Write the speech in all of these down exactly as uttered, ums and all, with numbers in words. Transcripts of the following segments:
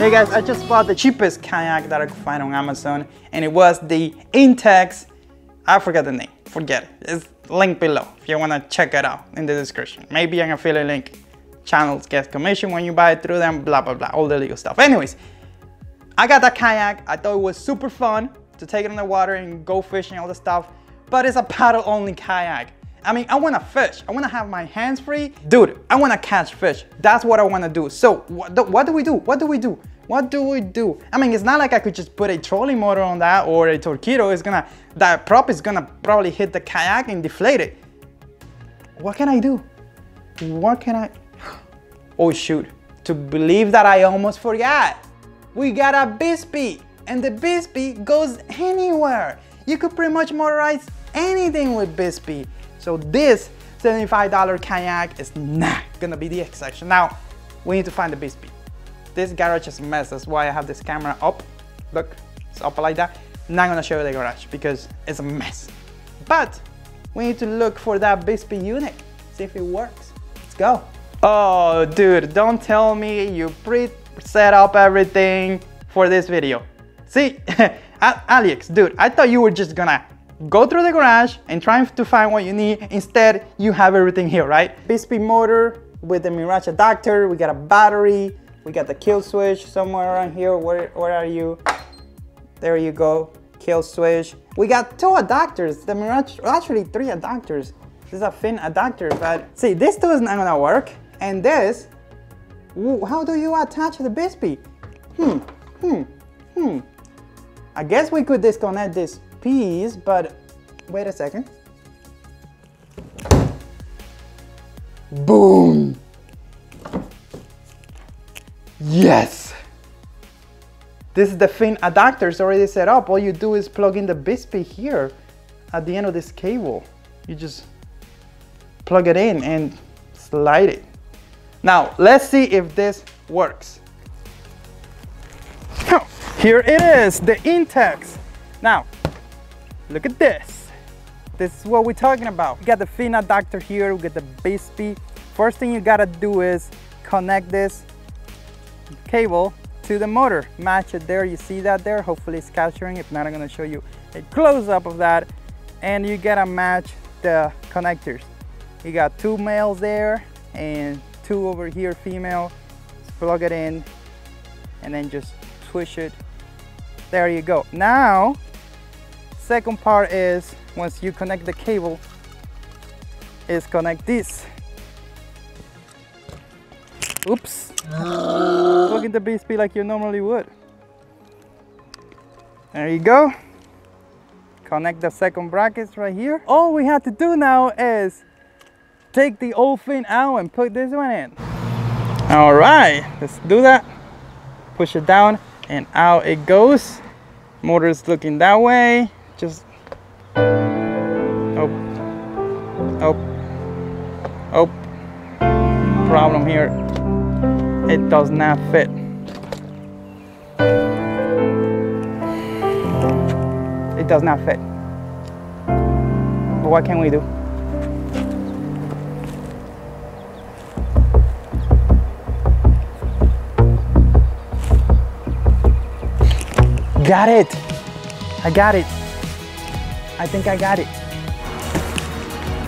Hey guys, I just bought the cheapest kayak that I could find on Amazon, and it was the Intex. I forgot the name, forget it. It's linked below if you want to check it out in the description. Maybe an affiliate link. Channels get commission when you buy it through them, blah, blah, blah, all the legal stuff. Anyways, I got that kayak. I thought it was super fun to take it in the water and go fishing, all the stuff, but it's a paddle only kayak. I mean, I want to fish. I want to have my hands free. Dude, I want to catch fish. That's what I want to do. So what do, what do we do? What do we do? What do we do? I mean, it's not like I could just put a trolling motor on that or a torpedo. It's gonna, that prop is gonna probably hit the kayak and deflate it. What can I do? What can I? Oh shoot, to believe that I almost forgot. We got a Bixpy, and the Bixpy goes anywhere. You could pretty much motorize anything with Bixpy. So this seventy-five dollar kayak is not gonna be the exception. Now, we need to find the Bixpy. This garage is a mess, that's why I have this camera up. Look, it's up like that. I'm not gonna show you the garage because it's a mess. But we need to look for that Bixpy unit, see if it works. Let's go. Oh, dude, don't tell me you pre-set up everything for this video. See, Alex, dude, I thought you were just gonna go through the garage and try to find what you need. Instead, you have everything here, right? Bixpy motor with the Mirage adapter. We got a battery. We got the kill switch somewhere around here. Where, where are you? There you go. Kill switch. We got two adapters. The Mirage, actually three adapters. This is a fin adapter, but see, this two is not gonna work. And this, how do you attach the Bixpy? Hmm, hmm, hmm. I guess we could disconnect this piece, but wait a second. Boom! Yes! This is the fin adapter, it's already set up. All you do is plug in the Bixpy here at the end of this cable. You just plug it in and slide it. Now, let's see if this works. Here it is, the Intex. Now, look at this. This is what we're talking about. We got the fin adapter here, we got the Bixpy. First thing you gotta do is connect this cable to the motor. Match it there, you see that there? Hopefully it's capturing. If not, I'm gonna show you a close-up of that. And you gotta match the connectors. You got two males there and two over here, female. Just plug it in and then just swish it. There you go. Now, second part is, once you connect the cable, is connect this. Oops. Plug in the Bixpy like you normally would. There you go. Connect the second brackets right here. All we have to do now is take the old fin out and put this one in. All right, let's do that. Push it down and out it goes. Motor is looking that way. Just oh, oh, oh. Problem here. It does not fit. It does not fit. But what can we do? Got it. I got it. I think I got it.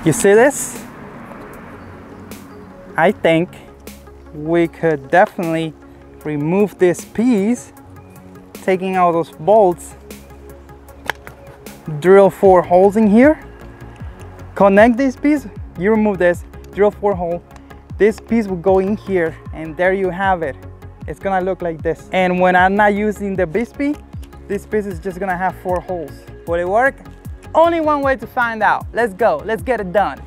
You see this? I think we could definitely remove this piece, taking out those bolts, drill four holes in here, connect this piece, you remove this, drill four hole, this piece will go in here, and there you have it. It's gonna look like this. And when I'm not using the Bixpy, this piece is just gonna have four holes. Will it work? Only one way to find out. Let's go, let's get it done.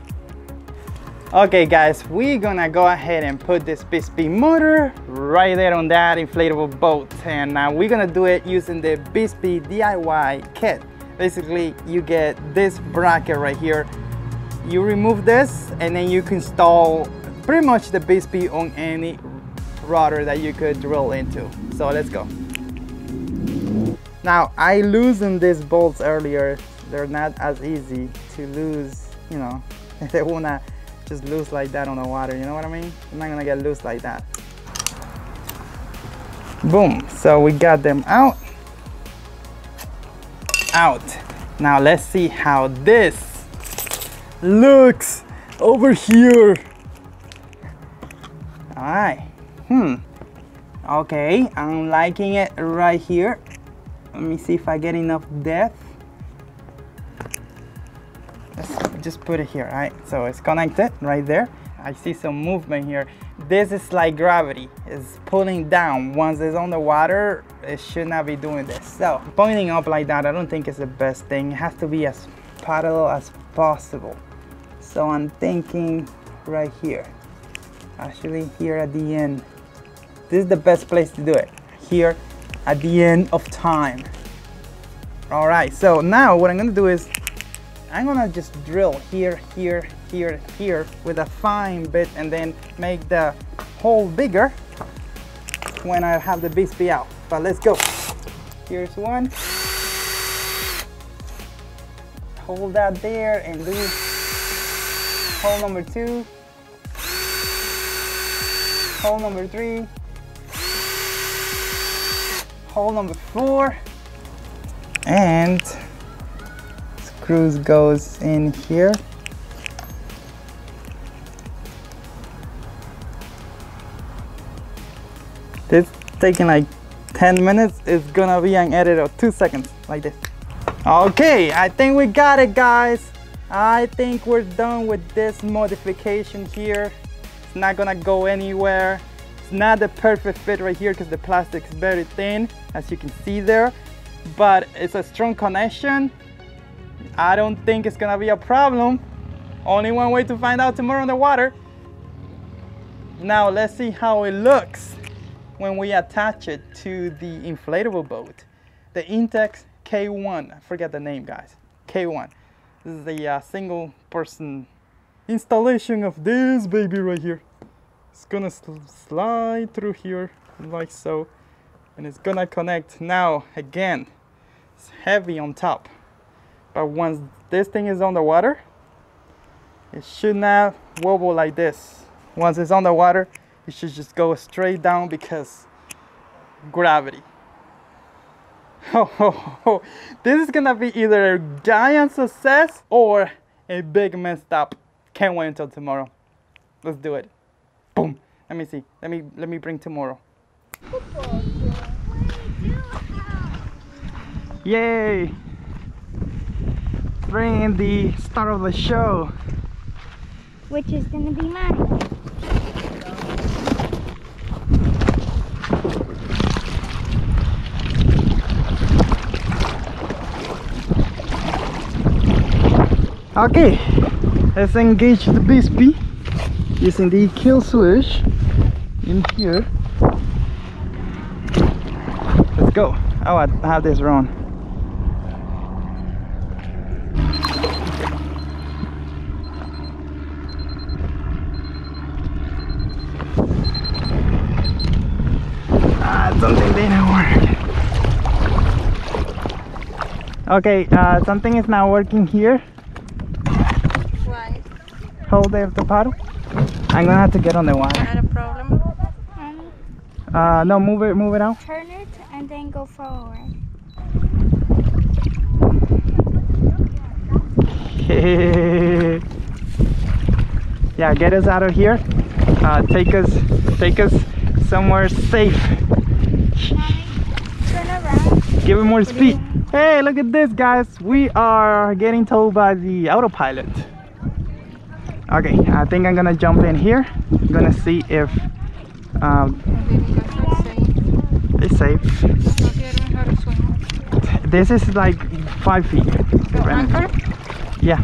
Okay guys, we're gonna go ahead and put this Bixpy motor right there on that inflatable boat, and uh, we're gonna do it using the Bixpy D I Y kit. Basically, you get this bracket right here, you remove this, and then you can install pretty much the Bixpy on any rotor that you could drill into. So let's go. Now, I loosened these bolts earlier. They're not as easy to lose, you know, they wanna just loose like that on the water, you know what I mean? I'm not gonna get loose like that. Boom, so we got them out. Out. Now let's see how this looks over here. All right, hmm. Okay, I'm liking it right here. Let me see if I get enough depth. Let's just put it here, all right? So it's connected right there. I see some movement here. This is like gravity, it's pulling down. Once it's on the water, it should not be doing this. So pointing up like that, I don't think it's the best thing. It has to be as parallel as possible. So I'm thinking right here, actually here at the end. This is the best place to do it, here at the end of time. All right, so now what I'm gonna do is I'm gonna just drill here, here, here, here with a fine bit and then make the hole bigger when I have the Bixpy out. But let's go. Here's one. Hold that there and do hole number two. Hole number three. Hole number four. And screws goes in here. This taking like ten minutes. It's gonna be an edit of two seconds like this. Okay, I think we got it, guys. I think we're done with this modification here. It's not gonna go anywhere. It's not the perfect fit right here because the plastic's very thin, as you can see there, but it's a strong connection. I don't think it's gonna be a problem. Only one way to find out tomorrow on the water. Now let's see how it looks when we attach it to the inflatable boat. The Intex K one, I forget the name, guys. K one, this is the uh, single person installation of this baby right here. It's gonna sl slide through here like so, and it's gonna connect. Now again, it's heavy on top. But once this thing is on the water, it should not wobble like this. Once it's on the water, it should just go straight down because gravity. Oh, oh, oh. This is gonna be either a giant success or a big mess up. Can't wait until tomorrow. Let's do it. Boom. Let me see. Let me let me bring tomorrow. Yay! Bring the star of the show, which is gonna be mine. Okay, let's engage the Bixpy using the kill switch in here. Let's go. Oh, I have this wrong. Something didn't work. Okay, uh, something is not working here. Why? Hold up the paddle. I'm gonna have to get on the water. Not a problem. Uh, no, move it, move it out. Turn it and then go forward. Yeah, get us out of here. Uh, take us, take us somewhere safe. Turn around. Give it more speed. Hey, look at this, guys. We are getting towed by the autopilot. Okay, I think I'm gonna jump in here. I'm gonna see if um, it's safe. This is like five feet. Yeah.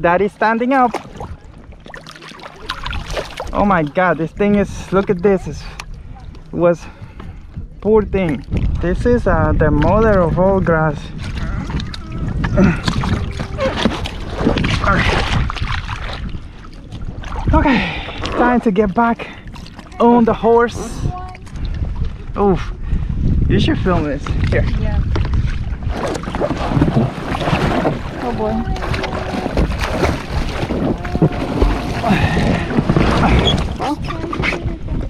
Daddy's standing up. Oh my god, this thing is, look at this, it was, poor thing. This is uh, the mother of all grass. Alright. Okay, time to get back on the horse. Oof, you should film this. Here. Yeah. Oh boy.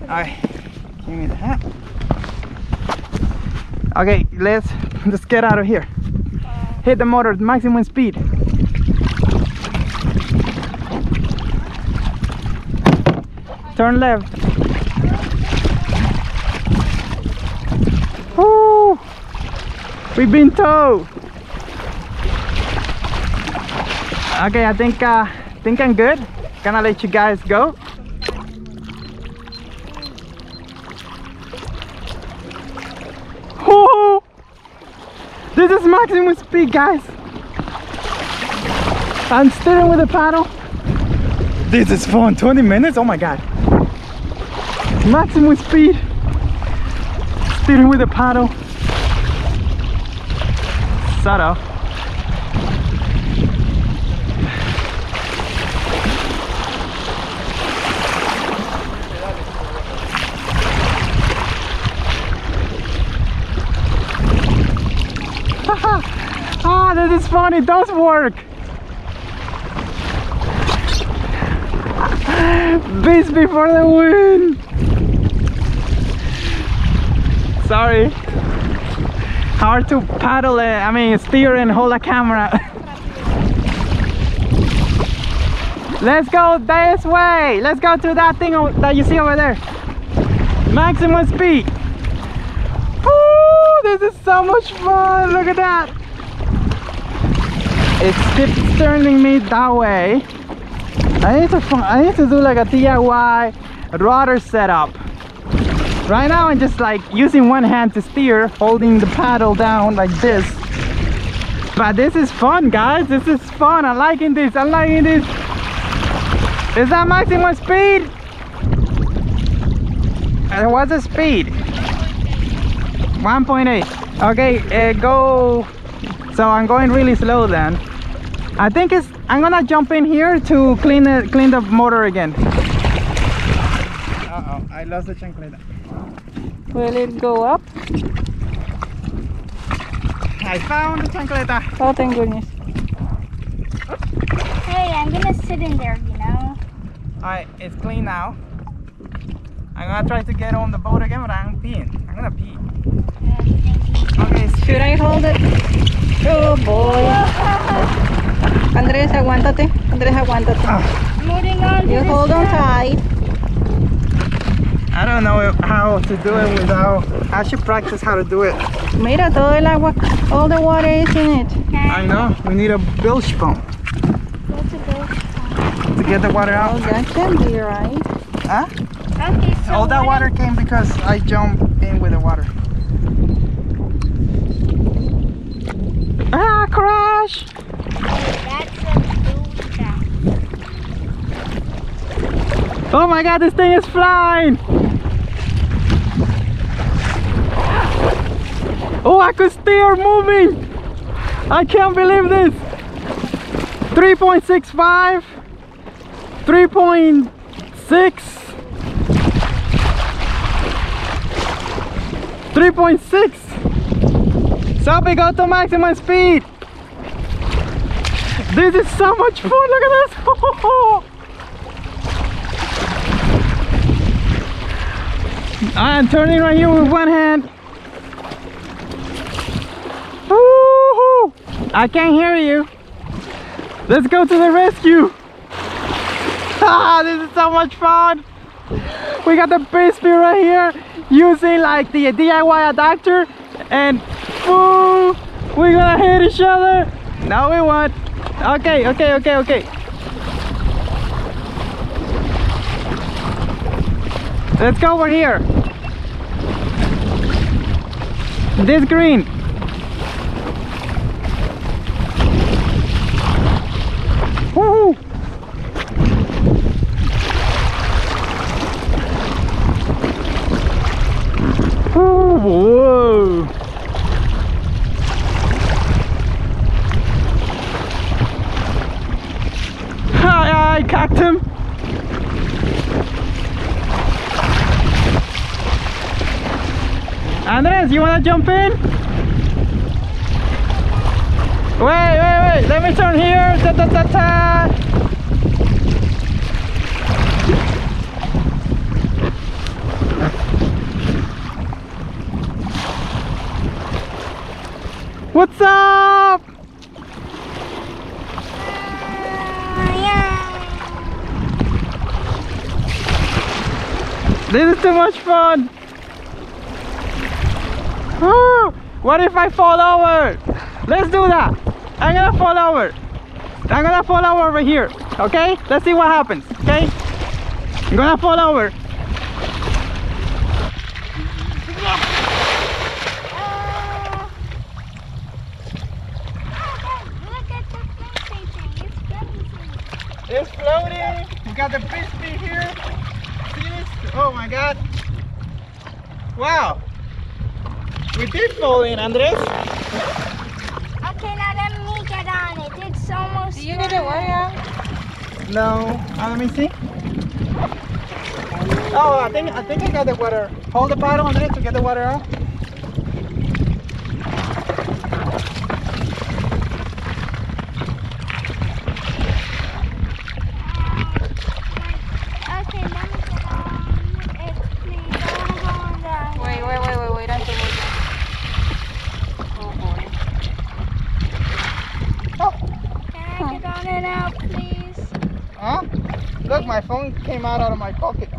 Alright, give me the hat. Okay, let's let's get out of here. Hit the motor at maximum speed. Turn left. Woo! We've been towed. Okay, I think uh, think I'm good. Gonna let you guys go. Woo! This is maximum speed, guys. I'm steering with the paddle. This is fun. twenty minutes. Oh my god. Maximum speed, steering with a paddle. Sato. Ah, this is fun. It does work. Bixpy for the win. Sorry, hard to paddle it, I mean steer and hold a camera. Let's go this way, let's go to that thing that you see over there. Maximum speed. Woo, this is so much fun, look at that. It keeps turning me that way. I need to, I need to do like a D I Y rudder setup. Right now I'm just like using one hand to steer, holding the paddle down like this. But this is fun, guys, this is fun. I'm liking this, I'm liking this. Is that maximum speed? And what's the speed? one point eight. Okay, uh, go. So I'm going really slow then. I think it's, I'm gonna jump in here to clean the, clean the motor again. Uh-oh, I lost the chancleta. Will it go up? I found the chancleta. Oh, thank goodness. Oops. Hey, I'm gonna sit in there, you know. Alright, it's clean now. I'm gonna try to get on the boat again, but I'm peeing. I'm gonna pee. Uh, okay, should I hold it? Oh boy. Andres, aguántate. Andres, aguántate. Uh, Moving on. You hold on tight. I don't know how to do it without. I should practice how to do it. Mira, todo el agua, all the water is in it. Okay. I know. We need a bilge pump. What's a bilge pump? To get the water out. Oh, that can be right. Huh? Okay. So all that water came because I jumped in with the water. Ah, crash! Oh my god, this thing is flying! Oh, I could steer moving! I can't believe this! three point six five, three point six, three point six! So we go to maximum speed! This is so much fun, look at this! I'm turning right here with one hand. Woo-hoo. I can't hear you. Let's go to the rescue. Ah, this is so much fun. We got the Bixpy right here using like the D I Y adapter, and boom, we're gonna hit each other. No, we won't. Okay, okay, okay, okay. Let's go over here. This green. Woohoo! Whoa! I caught him. Andres, you wanna jump in? Wait, wait, wait, let me turn here. Da, da, da, da. What's up? This is too much fun! Woo. What if I fall over? Let's do that! I'm gonna fall over! I'm gonna fall over over here, okay? Let's see what happens, okay? I'm gonna fall over! It's floating! We got the Bixpy here! Oh my god! Wow! We did fall in, Andres! Okay, now let me get on it. It's almost... Do you need a wire? No. Uh, let me see. Oh, I think I think I got the water. Hold the paddle, Andres, to get the water out. Look, my phone came out, out of my pocket.